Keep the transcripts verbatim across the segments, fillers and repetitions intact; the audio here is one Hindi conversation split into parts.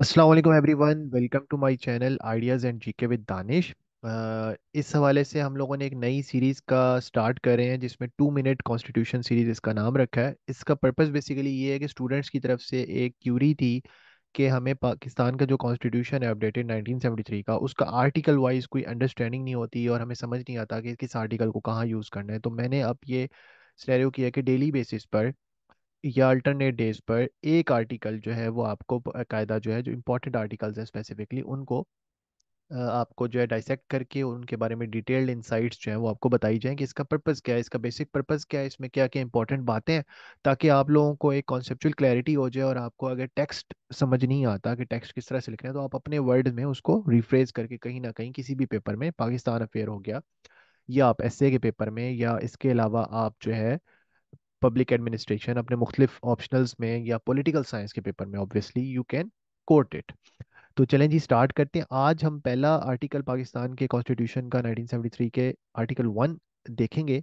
Aslam everyone, welcome to my channel ideas and GK with Danish. Uh, इस हवाले से हम लोगों ने एक नई सीरीज़ का स्टार्ट कर रहे हैं जिसमें टू मिनट कॉन्स्टिट्यूशन सीरीज़ इसका नाम रखा है। इसका पर्पस बेसिकली ये है कि स्टूडेंट्स की तरफ से एक क्यूरी थी कि हमें पाकिस्तान का जो कॉन्स्टिट्यूशन है अपडेटेड नाइनटीन सेवेंटी थ्री का, उसका आर्टिकल वाइज कोई अंडरस्टैंडिंग नहीं होती और हमें समझ नहीं आता कि किस आर्टिकल को कहाँ यूज़ करना है। तो मैंने अब ये सिनेरियो किया कि डेली बेसिस पर या अल्टरनेट डेज पर एक आर्टिकल जो है वो आपको कायदा जो है, जो इम्पोर्टेंट आर्टिकल्स हैं स्पेसिफिकली, उनको आपको जो है डाइसेक्ट करके और उनके बारे में डिटेल्ड इंसाइट्स जो हैं वो आपको बताई जाएं कि इसका पर्पस क्या है, इसका बेसिक पर्पस क्या है, इसमें क्या क्या इंपॉर्टेंट बातें हैं, ताकि आप लोगों को एक कॉन्सेप्चुअल क्लैरिटी हो जाए। और आपको अगर टेक्स्ट समझ नहीं आता कि टेक्स्ट किस तरह से लिखना है, तो आप अपने वर्ड में उसको रिफ्रेज करके कहीं ना कहीं किसी भी पेपर में, पाकिस्तान अफेयर हो गया या आप एस ए के पेपर में, या इसके अलावा आप जो है पब्लिक एडमिनिस्ट्रेशन अपने मुख्तलिफ ऑप्शनल्स में या पॉलिटिकल साइंस के पेपर में, obviously you can quote it. तो चलें जी, स्टार्ट करते हैं। आज हम पहला आर्टिकल पाकिस्तान के कॉन्स्टिट्यूशन का नाइनटीन सेवेंटी थ्री के आर्टिकल वन देखेंगे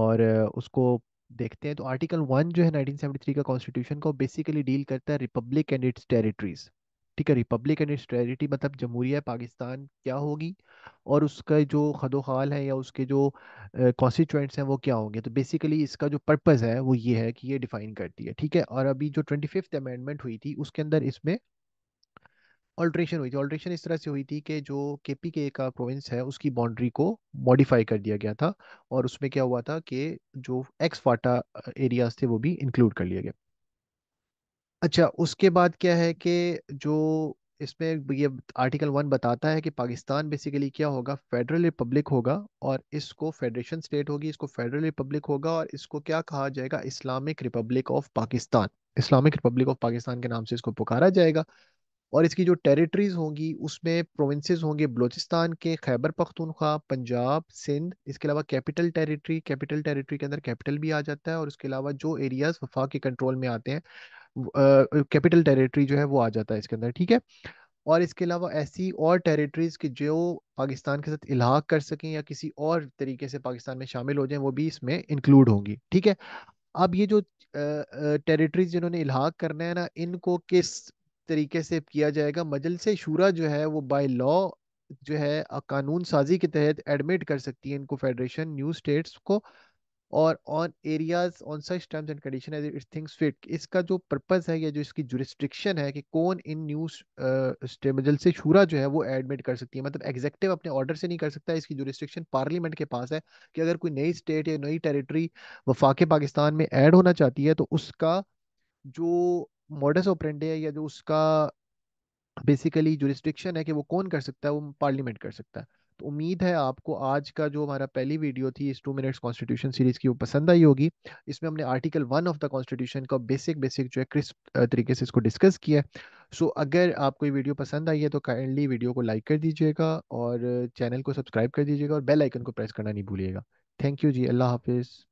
और उसको देखते हैं। तो आर्टिकल वन जो है नाइनटीन सेवेंटी थ्री का कॉन्स्टिट्यूशन को बेसिकली डील करता है रिपब्लिक एंड इट्स टेरिटरीज। ठीक है, रिपब्लिक एंड इट्स टेरिटरी मतलब जमहूरिया पाकिस्तान क्या होगी और उसका जो खदोखाल है या उसके जो कॉन्स्टिट्यूएंट्स हैं वो क्या होंगे। तो बेसिकली इसका जो पर्पस है वो ये है कि ये डिफाइन करती है। ठीक है, और अभी जो ट्वेंटी फिफ्थ अमेंडमेंट हुई थी उसके अंदर इसमें ऑल्ट्रेशन हुई थी। ऑल्ट्रेशन इस तरह से हुई थी कि जो के पी के का प्रोविंस है उसकी बाउंड्री को मॉडिफाई कर दिया गया था और उसमें क्या हुआ था कि जो एक्स फाटा एरियाज थे वो भी इंक्लूड कर लिए गए। अच्छा, उसके बाद क्या है कि जो इसमें ये आर्टिकल वन बताता है कि पाकिस्तान बेसिकली क्या होगा, फेडरल रिपब्लिक होगा और इसको फेडरेशन स्टेट होगी, इसको फेडरल रिपब्लिक होगा और इसको क्या कहा जाएगा, Islamic republic of Pakistan, Islamic republic of Pakistan के नाम से इसको पुकारा जाएगा। और इसकी जो टेरिटरीज होंगी उसमें प्रोविंसेस होंगे बलूचिस्तान के, खैबर पख्तूनख्वा, पंजाब, सिंध। इसके अलावा कैपिटल टेरिटरी, कैपिटल टेरिटरी के अंदर कैपिटल भी आ जाता है और उसके अलावा जो एरियाज वफाक के कंट्रोल में आते हैं कैपिटल uh, टेरिटरी जो है वो आ जाता है इसके अंदर। ठीक है, और इसके अलावा ऐसी और टेरिटरीज कि जो पाकिस्तान के साथ इलाक कर सकें या किसी और तरीके से पाकिस्तान में शामिल हो जाएं वो भी इसमें इंक्लूड होंगी। ठीक है, अब ये जो टेरिटरीज uh, जिन्होंने इलाक करना है ना, इनको किस तरीके से किया जाएगा, मजलिस शूरा जो है वो बाय लॉ जो है कानून साजी के तहत एडमिट कर सकती है इनको, फेडरेशन न्यू स्टेट्स को, और on areas on such terms and condition as it things fit. इसका जो पर्पस है या जो इसकी जुरिस्डिक्शन है कि कौन इन न्यू मजलिस शूरा जो है वो एडमिट कर सकती है, मतलब एग्जेक्टिव अपने ऑर्डर से नहीं कर सकता, इसकी जुरिस्डिक्शन पार्लियामेंट के पास है कि अगर कोई नई स्टेट या नई टेरिटरी वफाक पाकिस्तान में ऐड होना चाहती है तो उसका जो मॉडस ऑपरेंडी है या जो उसका बेसिकली जुरिस्डिक्शन है कि वो कौन कर सकता है, वो पार्लियामेंट कर सकता है। तो उम्मीद है आपको आज का जो हमारा पहली वीडियो थी इस टू मिनट्स कॉन्स्टिट्यूशन सीरीज की वो पसंद आई होगी। इसमें हमने article one of the constitution का बेसिक बेसिक जो है क्रिस्प तरीके से इसको डिस्कस किया है। सो अगर आपको ये वीडियो पसंद आई है तो काइंडली वीडियो को लाइक कर दीजिएगा और चैनल को सब्सक्राइब कर दीजिएगा और बेल आइकन को प्रेस करना नहीं भूलिएगा। थैंक यू जी, अल्लाह हाफिज़।